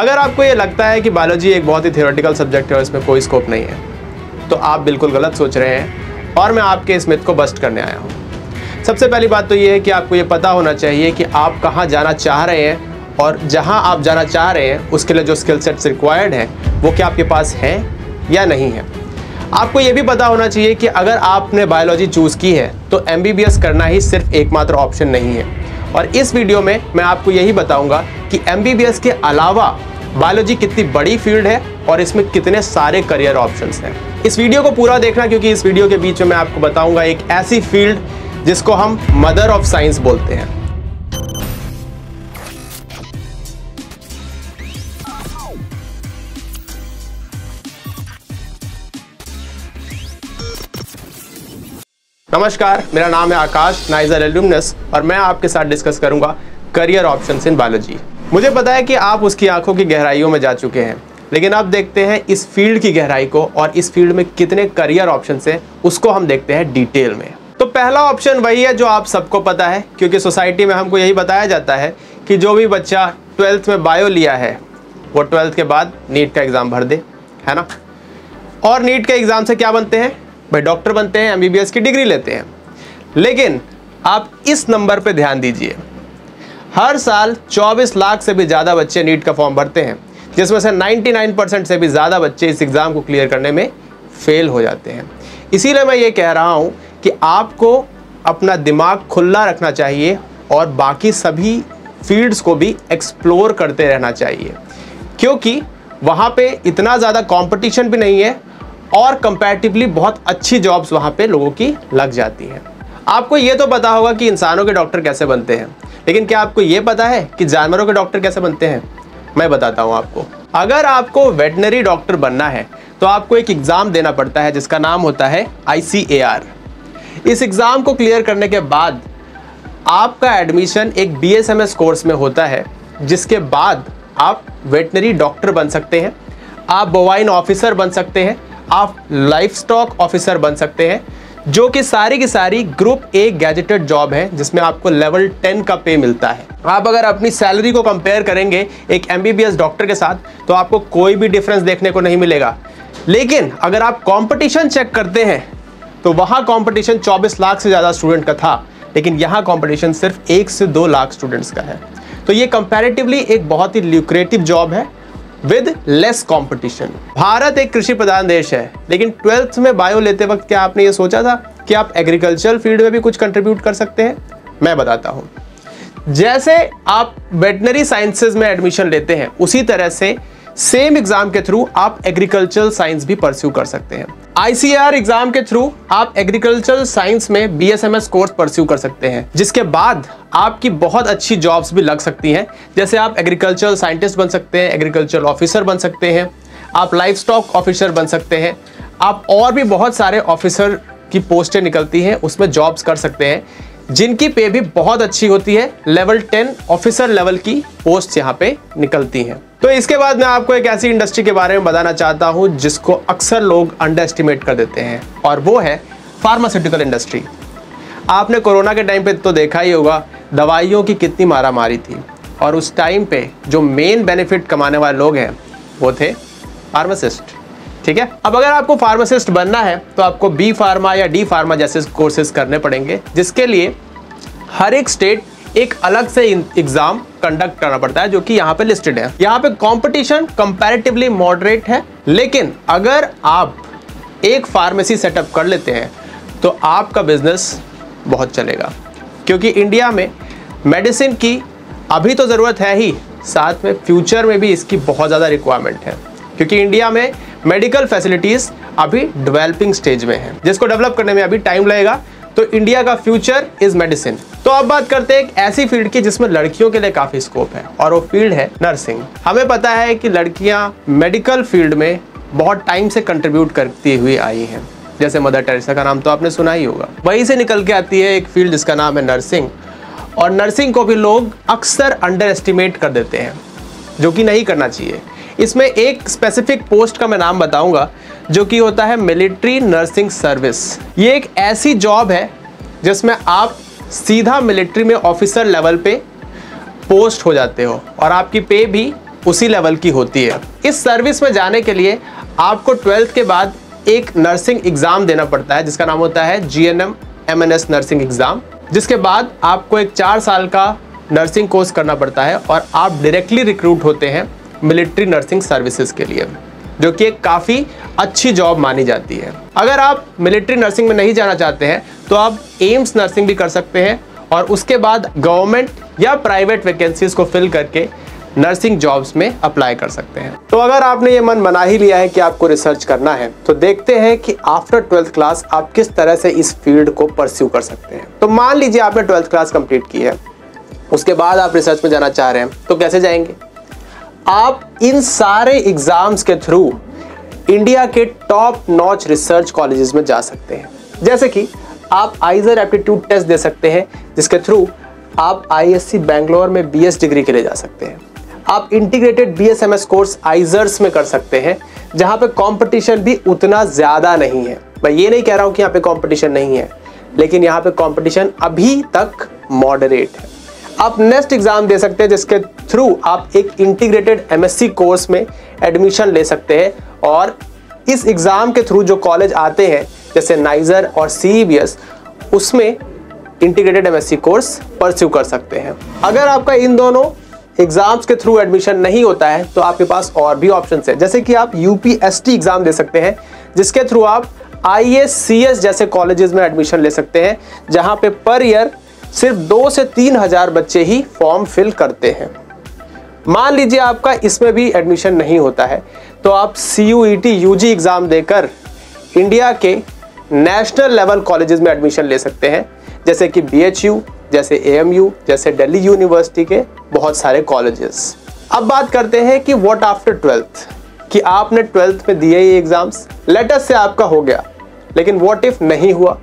अगर आपको ये लगता है कि बायोलॉजी एक बहुत ही थियोरेटिकल सब्जेक्ट है और इसमें कोई स्कोप नहीं है, तो आप बिल्कुल गलत सोच रहे हैं और मैं आपके इस मिथ को बस्ट करने आया हूँ। सबसे पहली बात तो ये है कि आपको ये पता होना चाहिए कि आप कहाँ जाना चाह रहे हैं और जहाँ आप जाना चाह रहे हैं उसके लिए जो स्किल सेट्स रिक्वायर्ड हैं वो क्या आपके पास हैं या नहीं है। आपको ये भी पता होना चाहिए कि अगर आपने बायोलॉजी चूज़ की है तो MBBS करना ही सिर्फ एकमात्र ऑप्शन नहीं है, और इस वीडियो में मैं आपको यही बताऊँगा कि MBBS के अलावा बायोलॉजी कितनी बड़ी फील्ड है और इसमें कितने सारे करियर ऑप्शंस हैं। इस वीडियो को पूरा देखना, क्योंकि इस वीडियो के बीच में मैं आपको बताऊँगा एक ऐसी फील्ड जिसको हम मदर ऑफ साइंस बोलते हैं। नमस्कार, मेरा नाम है आकाश, नाइजर एल्यूमनस, और मैं आपके साथ डिस्कस करूंगा करियर ऑप्शंस इन बायोलॉजी। मुझे पता है कि आप उसकी आंखों की गहराइयों में जा चुके हैं, लेकिन अब देखते हैं इस फील्ड की गहराई को और इस फील्ड में कितने करियर ऑप्शंस हैं उसको हम देखते हैं डिटेल में। तो पहला ऑप्शन वही है जो आप सबको पता है, क्योंकि सोसाइटी में हमको यही बताया जाता है कि जो भी बच्चा 12th में बायो लिया है वो 12th के बाद नीट का एग्ज़ाम भर दे, है ना। और नीट के एग्ज़ाम से क्या बनते हैं भाई? डॉक्टर बनते हैं, MBBS की डिग्री लेते हैं। लेकिन आप इस नंबर पे ध्यान दीजिए, हर साल 24 लाख से भी ज़्यादा बच्चे नीट का फॉर्म भरते हैं, जिसमें से 99% से भी ज़्यादा बच्चे इस एग्ज़ाम को क्लियर करने में फेल हो जाते हैं। इसीलिए मैं ये कह रहा हूँ कि आपको अपना दिमाग खुला रखना चाहिए और बाकी सभी फील्ड्स को भी एक्सप्लोर करते रहना चाहिए, क्योंकि वहाँ पे इतना ज़्यादा कंपटीशन भी नहीं है और कंपैरेटिवली बहुत अच्छी जॉब्स वहाँ पे लोगों की लग जाती हैं। आपको ये तो पता होगा कि इंसानों के डॉक्टर कैसे बनते हैं, लेकिन क्या आपको ये पता है कि जानवरों के डॉक्टर कैसे बनते हैं? मैं बताता हूँ आपको। अगर आपको वेटनरी डॉक्टर बनना है तो आपको एक एग्ज़ाम देना पड़ता है जिसका नाम होता है ICAR। इस एग्ज़ाम को क्लियर करने के बाद आपका एडमिशन एक BSMS कोर्स में होता है, जिसके बाद आप वेटनरी डॉक्टर बन सकते हैं, आप बोवाइन ऑफिसर बन सकते हैं, आप लाइवस्टॉक ऑफिसर बन सकते हैं, जो कि सारी ग्रुप A गैजेटेड जॉब है जिसमें आपको लेवल 10 का पे मिलता है। आप अगर अपनी सैलरी को कंपेयर करेंगे एक MBBS डॉक्टर के साथ तो आपको कोई भी डिफरेंस देखने को नहीं मिलेगा, लेकिन अगर आप कॉम्पिटिशन चेक करते हैं तो वहाँ कंपटीशन 24 लाख से ज़्यादा स्टूडेंट का था, लेकिन यहाँ कंपटीशन सिर्फ 1 से 2 लाख स्टूडेंट्स का है। तो ये कंपैरेटिवली एक बहुत ही ल्यूक्रेटिव जॉब है विद लेस कंपटीशन। भारत एक कृषि प्रधान देश है, लेकिन 12th में बायो लेते वक्त क्या आपने ये सोचा था कि आप एग्रीकल्चर फील्ड में भी कुछ कंट्रीब्यूट कर सकते हैं? मैं बताता हूँ। जैसे आप वेटनरी साइंसेज में एडमिशन लेते हैं, उसी तरह से सेम एग्ज़ाम के थ्रू आप एग्रीकल्चरल साइंस भी परस्यू कर सकते हैं। ICAR एग्ज़ाम के थ्रू आप एग्रीकल्चरल साइंस में BSMS कोर्स परस्यू कर सकते हैं, जिसके बाद आपकी बहुत अच्छी जॉब्स भी लग सकती हैं। जैसे आप एग्रीकल्चरल साइंटिस्ट बन सकते हैं, एग्रीकल्चरल ऑफिसर बन सकते हैं, आप लाइवस्टॉक ऑफिसर बन सकते हैं, आप और भी बहुत सारे ऑफिसर की पोस्टें निकलती हैं उसमें जॉब्स कर सकते हैं, जिनकी पे भी बहुत अच्छी होती है। लेवल 10 ऑफिसर लेवल की पोस्ट यहाँ पे निकलती हैं। तो इसके बाद मैं आपको एक ऐसी इंडस्ट्री के बारे में बताना चाहता हूं जिसको अक्सर लोग अंडर एस्टिमेट कर देते हैं, और वो है फार्मास्यूटिकल इंडस्ट्री। आपने कोरोना के टाइम पे तो देखा ही होगा दवाइयों की कितनी मारामारी थी, और उस टाइम पे जो मेन बेनिफिट कमाने वाले लोग हैं वो थे फार्मासिस्ट। ठीक है, अब अगर आपको फार्मासिस्ट बनना है तो आपको B फार्मा या D फार्मा जैसे कोर्सेज करने पड़ेंगे, जिसके लिए हर एक स्टेट एक अलग से एग्जाम कंडक्ट करना पड़ता है, जो कि यहाँ पे लिस्टेड है। यहाँ पे कंपटीशन कंपैरेटिवली मॉडरेट है, लेकिन अगर आप एक फार्मेसी सेटअप कर लेते हैं तो आपका बिजनेस बहुत चलेगा, क्योंकि इंडिया में मेडिसिन की अभी तो ज़रूरत है ही, साथ में फ्यूचर में भी इसकी बहुत ज़्यादा रिक्वायरमेंट है, क्योंकि इंडिया में मेडिकल फैसिलिटीज़ अभी डेवलपिंग स्टेज में है, जिसको डेवलप करने में अभी टाइम लगेगा। तो इंडिया का फ्यूचर इज़ मेडिसिन। तो अब बात करते हैं एक ऐसी फील्ड की जिसमें लड़कियों के लिए काफ़ी स्कोप है, और वो फील्ड है नर्सिंग। हमें पता है कि लड़कियाँ मेडिकल फील्ड में बहुत टाइम से कंट्रीब्यूट करती हुई आई हैं, जैसे मदर टेरेसा का नाम तो आपने सुना ही होगा। वहीं से निकल के आती है एक फील्ड जिसका नाम है नर्सिंग, और नर्सिंग को भी लोग अक्सर अंडर एस्टिमेट कर देते हैं, जो कि नहीं करना चाहिए। इसमें एक स्पेसिफिक पोस्ट का मैं नाम बताऊँगा जो कि होता है मिलिट्री नर्सिंग सर्विस। ये एक ऐसी जॉब है जिसमें आप सीधा मिलिट्री में ऑफिसर लेवल पे पोस्ट हो जाते हो, और आपकी पे भी उसी लेवल की होती है। इस सर्विस में जाने के लिए आपको 12th के बाद एक नर्सिंग एग्ज़ाम देना पड़ता है जिसका नाम होता है GNM MNS नर्सिंग एग्ज़ाम, जिसके बाद आपको एक 4 साल का नर्सिंग कोर्स करना पड़ता है और आप डायरेक्टली रिक्रूट होते हैं मिलिट्री नर्सिंग सर्विसेज के लिए, जो कि एक काफ़ी अच्छी जॉब मानी जाती है। अगर आप मिलिट्री नर्सिंग में नहीं जाना चाहते हैं तो आप एम्स नर्सिंग भी कर सकते हैं और उसके बाद गवर्नमेंट या प्राइवेट वैकेंसीज़ को फिल करके नर्सिंग जॉब्स में अप्लाई कर सकते हैं। तो अगर आपने ये मन बना ही लिया है कि आपको रिसर्च करना है तो देखते हैं कि आफ्टर 12th क्लास आप किस तरह से इस फील्ड को परस्यू कर सकते हैं। तो मान लीजिए आपने 12th क्लास कंप्लीट की है, उसके बाद आप रिसर्च में जाना चाह रहे हैं तो कैसे जाएंगे? आप इन सारे एग्ज़ाम्स के थ्रू इंडिया के टॉप नॉच रिसर्च कॉलेजेस में जा सकते हैं। जैसे कि आप आइजर एप्टीट्यूड टेस्ट दे सकते हैं जिसके थ्रू आप IISc बैंगलोर में BS डिग्री के लिए जा सकते हैं। आप इंटीग्रेटेड BSMS कोर्स आइजर्स में कर सकते हैं जहाँ पे कंपटीशन भी उतना ज़्यादा नहीं है। मैं ये नहीं कह रहा हूँ कि यहाँ पे कंपटीशन नहीं है, लेकिन यहाँ पे कंपटीशन अभी तक मॉडरेट है। आप नेस्ट एग्ज़ाम दे सकते हैं जिसके थ्रू आप एक इंटीग्रेटेड MSc कोर्स में एडमिशन ले सकते हैं और इस एग्ज़ाम के थ्रू जो कॉलेज आते हैं जैसे नाइजर और CEBS, उसमें इंटीग्रेटेड MSc कोर्स परस्यू कर सकते हैं। अगर आपका इन दोनों एग्ज़ाम्स के थ्रू एडमिशन नहीं होता है तो आपके पास और भी ऑप्शंस है, जैसे कि आप UPST एग्ज़ाम दे सकते हैं जिसके थ्रू आप ISCS जैसे कॉलेजेस में एडमिशन ले सकते हैं जहाँ पे पर ईयर सिर्फ 2 से 3 हज़ार बच्चे ही फॉर्म फिल करते हैं। मान लीजिए आपका इसमें भी एडमिशन नहीं होता है तो आप CUET UG एग्ज़ाम देकर इंडिया के नेशनल लेवल कॉलेजेस में एडमिशन ले सकते हैं जैसे कि BHU, जैसे AMU, जैसे दिल्ली यूनिवर्सिटी के बहुत सारे कॉलेजेस। अब बात करते हैं कि व्हाट आफ्टर 12th, कि आपने 12th में दिए ये एग्ज़ाम्स, लेट अस से आपका हो गया, लेकिन व्हाट इफ़ नहीं हुआ?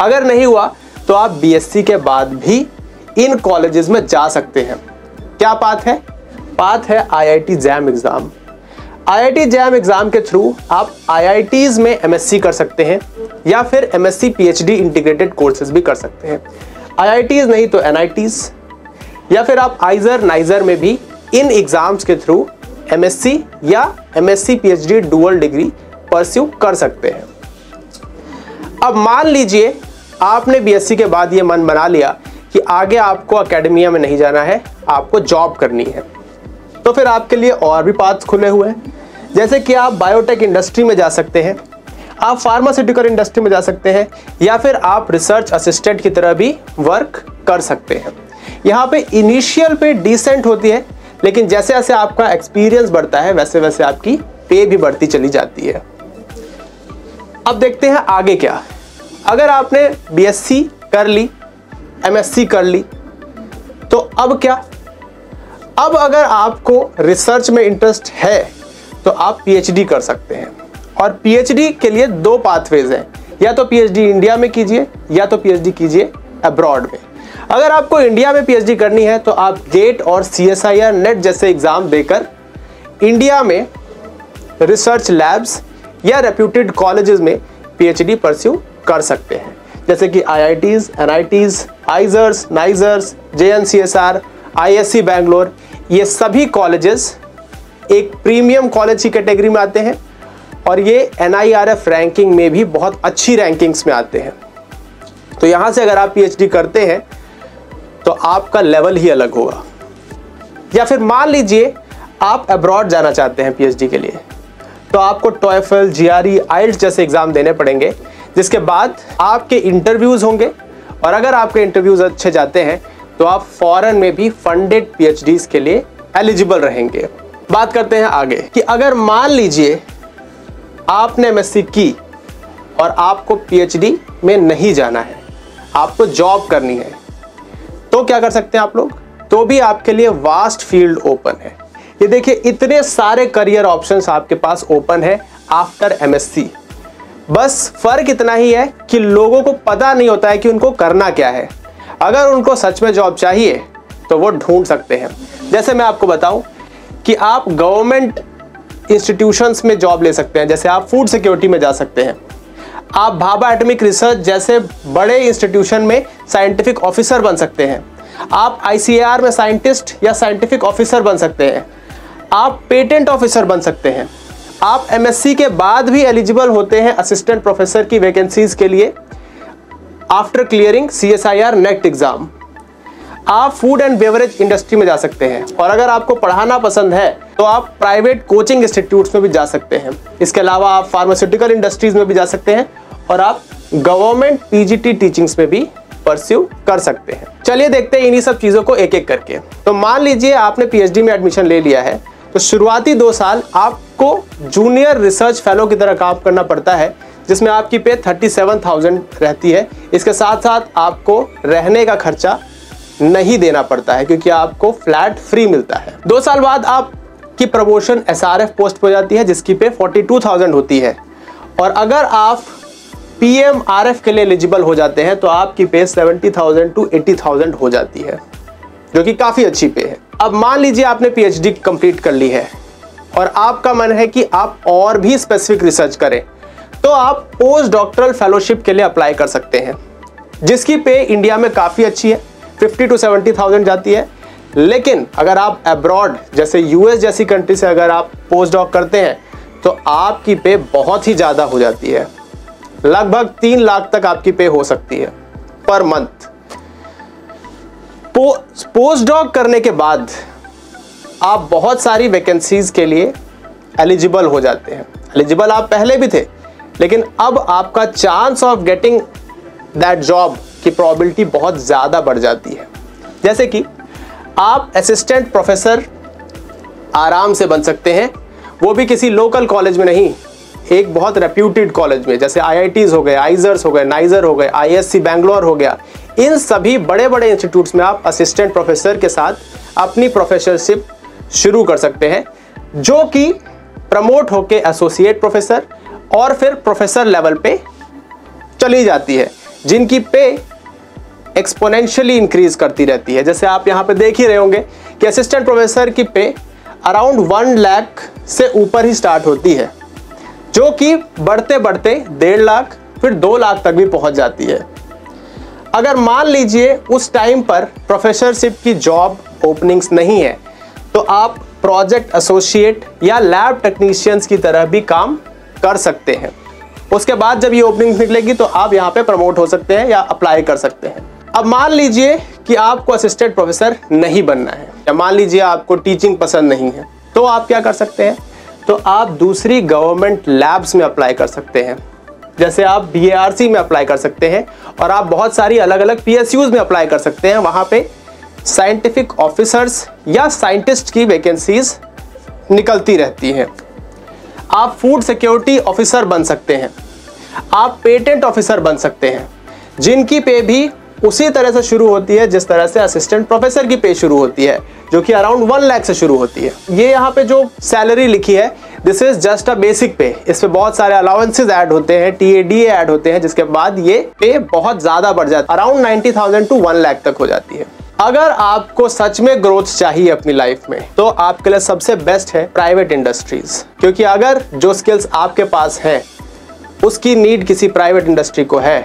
अगर नहीं हुआ तो आप BSc के बाद भी इन कॉलेजेस में जा सकते हैं। क्या पाथ है? पाथ है IIT JAM exam. IIT JAM exam के थ्रू आप IITs में MSc कर सकते हैं या फिर MSc PhD इंटीग्रेटेड कोर्सेज भी कर सकते हैं। IITs नहीं तो NITs, या फिर आप आइजर नाइजर में भी इन एग्ज़ाम्स के थ्रू MSc या MSc PhD dual degree pursue कर सकते हैं। अब मान लीजिए आपने BSc के बाद ये मन बना लिया कि आगे आपको अकेडमिया में नहीं जाना है, आपको जॉब करनी है, तो फिर आपके लिए और भी पाथ खुले हुए हैं। जैसे कि आप बायोटेक इंडस्ट्री में जा सकते हैं, आप फार्मास्यूटिकल इंडस्ट्री में जा सकते हैं या फिर आप रिसर्च असिस्टेंट की तरह भी वर्क कर सकते हैं। यहाँ पे इनिशियल पे डिसेंट होती है, लेकिन जैसे जैसे आपका एक्सपीरियंस बढ़ता है वैसे वैसे आपकी पे भी बढ़ती चली जाती है। अब देखते हैं आगे क्या। अगर आपने BSc कर ली, MSc कर ली, तो अब क्या? अब अगर आपको रिसर्च में इंटरेस्ट है तो आप PhD कर सकते हैं और PhD के लिए 2 पाथवेज हैं, या तो PhD इंडिया में कीजिए या तो PhD कीजिए अब्रॉड में। अगर आपको इंडिया में PhD करनी है तो आप गेट और CSIR NET जैसे एग्ज़ाम देकर इंडिया में रिसर्च लैब्स या रेप्यूटेड कॉलेजेस में PhD परस्यू कर सकते हैं जैसे कि IITs, NITs, IISERs, NISERs, JNCSR, IISc Bangalore. ये सभी कॉलेजेस एक प्रीमियम कॉलेज की कैटेगरी में आते हैं और ये NIRF रैंकिंग में भी बहुत अच्छी रैंकिंग्स में आते हैं। तो यहाँ से अगर आप PhD करते हैं तो आपका लेवल ही अलग होगा। या फिर मान लीजिए आप अब्रॉड जाना चाहते हैं PhD के लिए, तो आपको TOEFL, GRE, IELTS जैसे एग्ज़ाम देने पड़ेंगे जिसके बाद आपके इंटरव्यूज़ होंगे और अगर आपके इंटरव्यूज़ अच्छे जाते हैं तो आप फॉरेन में भी फंडेड PhDs के लिए एलिजिबल रहेंगे। बात करते हैं आगे कि अगर मान लीजिए आपने MSc की और आपको PhD में नहीं जाना है, आपको जॉब करनी है, तो क्या कर सकते हैं आप लोग? तो भी आपके लिए वास्ट फील्ड ओपन है। ये देखिए इतने सारे करियर ऑप्शंस आपके पास ओपन है आफ्टर MSc। बस फ़र्क इतना ही है कि लोगों को पता नहीं होता है कि उनको करना क्या है। अगर उनको सच में जॉब चाहिए तो वो ढूंढ सकते हैं। जैसे मैं आपको बताऊं कि आप गवर्नमेंट इंस्टीट्यूशंस में जॉब ले सकते हैं, जैसे आप फूड सिक्योरिटी में जा सकते हैं, आप भाभा एटमिक रिसर्च जैसे बड़े इंस्टीट्यूशन में साइंटिफिक ऑफिसर बन सकते हैं, आप ICAR में साइंटिस्ट या साइंटिफिक ऑफिसर बन सकते हैं, आप पेटेंट ऑफिसर बन सकते हैं। आप एमएससी के बाद भी एलिजिबल होते हैं असिस्टेंट प्रोफेसर की वैकेंसीज के लिए after clearing CSIR NET exam. आप फूड एंड बेवरेज इंडस्ट्री में जा सकते हैं और अगर आपको पढ़ाना पसंद है तो आप प्राइवेट कोचिंग इंस्टीट्यूट्स में भी जा सकते हैं। इसके अलावा आप फार्मास्यूटिकल इंडस्ट्रीज में भी जा सकते हैं और आप गवर्नमेंट पीजीटी टीचिंग्स में भी परस्यू कर सकते हैं। चलिए देखते हैं इन्हीं सब चीज़ों को एक एक करके। तो मान लीजिए आपने पीएचडी में एडमिशन ले लिया है तो शुरुआती 2 साल आपको जूनियर रिसर्च फेलो की तरह काम करना पड़ता है जिसमें आपकी पे 37,000 रहती है। इसके साथ साथ आपको रहने का खर्चा नहीं देना पड़ता है क्योंकि आपको फ्लैट फ्री मिलता है। 2 साल बाद आपकी प्रमोशन एसआरएफ पोस्ट पर जाती है जिसकी पे 42,000 होती है और अगर आप पीएमआरएफ के लिए एलिजिबल हो जाते हैं तो आपकी पे 70,000 टू 80,000 हो जाती है जो कि काफ़ी अच्छी पे है। अब मान लीजिए आपने पीएचडी कंप्लीट कर ली है और आपका मन है कि आप और भी स्पेसिफिक रिसर्च करें तो आप पोस्ट डॉक्टरल फेलोशिप के लिए अप्लाई कर सकते हैं जिसकी पे इंडिया में काफ़ी अच्छी है, 50,000 टू 70,000 जाती है। लेकिन अगर आप अब्रॉड जैसे यूएस जैसी कंट्री से अगर आप पोस्ट डॉक करते हैं तो आपकी पे बहुत ही ज़्यादा हो जाती है, लगभग 3 लाख तक आपकी पे हो सकती है पर मंथ। पोस्ट डॉक करने के बाद आप बहुत सारी वैकेंसीज के लिए एलिजिबल हो जाते हैं। एलिजिबल आप पहले भी थे लेकिन अब आपका chance of getting that job की प्रोबेबिलिटी बहुत ज़्यादा बढ़ जाती है। जैसे कि आप असिस्टेंट प्रोफेसर आराम से बन सकते हैं, वो भी किसी लोकल कॉलेज में नहीं, एक बहुत रेप्यूटेड कॉलेज में, जैसे आईआईटीज़ हो गए, आईजर्स हो गए, नाइजर हो गए, आईएससी बैंगलोर हो गया। इन सभी बड़े बड़े इंस्टीट्यूट्स में आप असिस्टेंट प्रोफेसर के साथ अपनी प्रोफेसरशिप शुरू कर सकते हैं जो कि प्रमोट होके एसोसिएट प्रोफेसर और फिर प्रोफेसर लेवल पे चली जाती है जिनकी पे एक्सपोनेंशियली इंक्रीज करती रहती है। जैसे आप यहाँ पे देख ही रहे होंगे कि असिस्टेंट प्रोफेसर की पे अराउंड 1 लाख से ऊपर ही स्टार्ट होती है जो कि बढ़ते बढ़ते 1.5 लाख फिर 2 लाख तक भी पहुँच जाती है। अगर मान लीजिए उस टाइम पर प्रोफेसरशिप की जॉब ओपनिंग्स नहीं है तो आप प्रोजेक्ट एसोसिएट या लैब टेक्नीशियंस की तरह भी काम कर सकते हैं। उसके बाद जब ये ओपनिंग्स निकलेगी तो आप यहाँ पे प्रमोट हो सकते हैं या अप्लाई कर सकते हैं। अब मान लीजिए कि आपको असिस्टेंट प्रोफेसर नहीं बनना है या मान लीजिए आपको टीचिंग पसंद नहीं है तो आप क्या कर सकते हैं, तो आप दूसरी गवर्नमेंट लैब्स में अप्लाई कर सकते हैं। जैसे आप BARC में अप्लाई कर सकते हैं और आप बहुत सारी अलग अलग PSUs में अप्लाई कर सकते हैं। वहाँ पे साइंटिफिक ऑफिसर्स या साइंटिस्ट की वैकेंसीज निकलती रहती हैं। आप फूड सिक्योरिटी ऑफिसर बन सकते हैं, आप पेटेंट ऑफिसर बन सकते हैं जिनकी पे भी उसी तरह से शुरू होती है जिस तरह से असिस्टेंट प्रोफेसर की पे शुरू होती है जो कि अराउंड 1 लाख से शुरू होती है। ये यहाँ पे जो सैलरी लिखी है this is just a basic pay, इस पे बहुत सारे अलाउंसेज ऐड होते हैं, TADA ऐड होते हैं जिसके बाद ये पे बहुत ज़्यादा बढ़ जाती है, अराउंड 90,000 टू 1 लाख तक हो जाती है। अगर आपको सच में ग्रोथ चाहिए अपनी लाइफ में तो आपके लिए सबसे बेस्ट है प्राइवेट इंडस्ट्रीज, क्योंकि अगर जो स्किल्स आपके पास हैं उसकी नीड किसी प्राइवेट इंडस्ट्री को है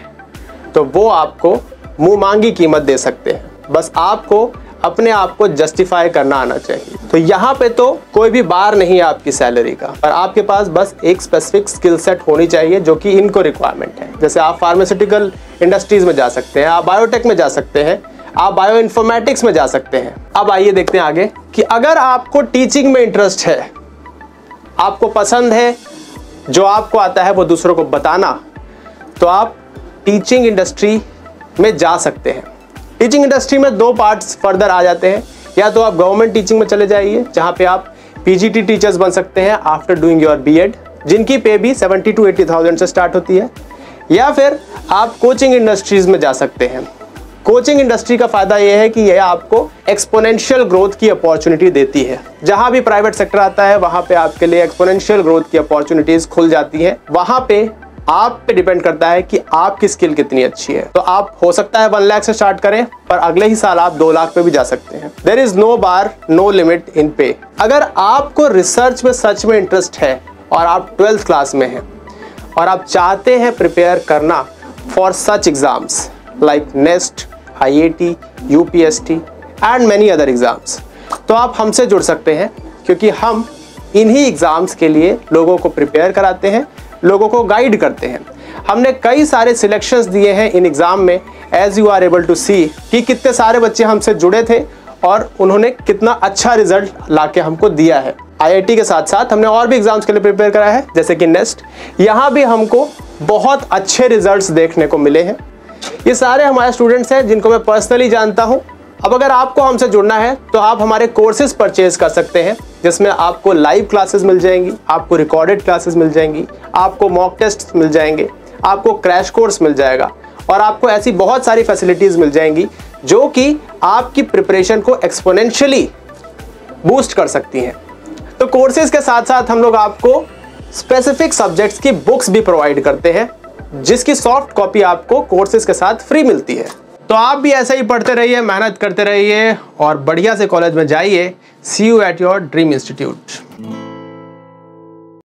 तो वो आपको मुँह मांगी कीमत दे सकते हैं। बस आपको अपने आप को जस्टिफाई करना आना चाहिए। तो यहाँ पे तो कोई भी बार नहीं है आपकी सैलरी का, पर आपके पास बस एक स्पेसिफिक स्किल सेट होनी चाहिए जो कि इनको रिक्वायरमेंट है। जैसे आप फार्मास्यूटिकल इंडस्ट्रीज़ में जा सकते हैं, आप बायोटेक में जा सकते हैं, आप बायो इन्फॉर्मेटिक्स में जा सकते हैं। अब आइए देखते हैं आगे कि अगर आपको टीचिंग में इंटरेस्ट है, आपको पसंद है, जो आपको आता है वो दूसरों को बताना, तो आप टीचिंग इंडस्ट्री में जा सकते हैं। टीचिंग इंडस्ट्री में 2 पार्ट्स फर्दर आ जाते हैं, या तो आप गवर्नमेंट टीचिंग में चले जाइए जहाँ पे आप पीजीटी टीचर्स बन सकते हैं आफ्टर डूइंग योर बीएड, जिनकी पे भी 70,000 टू 80,000 से स्टार्ट होती है, या फिर आप कोचिंग इंडस्ट्रीज़ में जा सकते हैं। कोचिंग इंडस्ट्री का फ़ायदा यह है कि यह आपको एक्सपोनेंशियल ग्रोथ की अपॉर्चुनिटी देती है। जहाँ भी प्राइवेट सेक्टर आता है वहाँ पर आपके लिए एक्सपोनेंशियल ग्रोथ की अपॉर्चुनिटीज़ खुल जाती हैं। वहाँ पर आप पे डिपेंड करता है कि आपकी स्किल कितनी अच्छी है। तो आप हो सकता है 1 लाख से स्टार्ट करें पर अगले ही साल आप 2 लाख पे भी जा सकते हैं। There is no bar no limit in pay. अगर आपको रिसर्च में सच में इंटरेस्ट है और आप 12th क्लास में हैं और आप चाहते हैं प्रिपेयर करना for such exams like NEST, IIT, UPST and many other exams, तो आप हमसे जुड़ सकते हैं। क्योंकि हम इन्हीं एग्ज़ाम्स के लिए लोगों को प्रिपेयर कराते हैं, लोगों को गाइड करते हैं। हमने कई सारे सिलेक्शंस दिए हैं इन एग्ज़ाम में, as you are able to see कि कितने सारे बच्चे हमसे जुड़े थे और उन्होंने कितना अच्छा रिजल्ट लाके हमको दिया है। आईआईटी के साथ साथ हमने और भी एग्ज़ाम्स के लिए प्रिपेयर करा है जैसे कि नेस्ट, यहाँ भी हमको बहुत अच्छे रिजल्ट्स देखने को मिले हैं। ये सारे हमारे स्टूडेंट्स हैं जिनको मैं पर्सनली जानता हूँ। अब अगर आपको हमसे जुड़ना है तो आप हमारे कोर्सेज परचेज कर सकते हैं जिसमें आपको लाइव क्लासेस मिल जाएंगी, आपको रिकॉर्डेड क्लासेस मिल जाएंगी, आपको मॉक टेस्ट मिल जाएंगे, आपको क्रैश कोर्स मिल जाएगा और आपको ऐसी बहुत सारी फैसिलिटीज़ मिल जाएंगी जो कि आपकी प्रिपरेशन को एक्सपोनेंशियली बूस्ट कर सकती हैं। तो कोर्सेज के साथ साथ हम लोग आपको स्पेसिफिक सब्जेक्ट्स की बुक्स भी प्रोवाइड करते हैं जिसकी सॉफ्ट कॉपी आपको कोर्सेज के साथ फ्री मिलती है। तो आप भी ऐसे ही पढ़ते रहिए, मेहनत करते रहिए और बढ़िया से कॉलेज में जाइए। See you at your dream institute.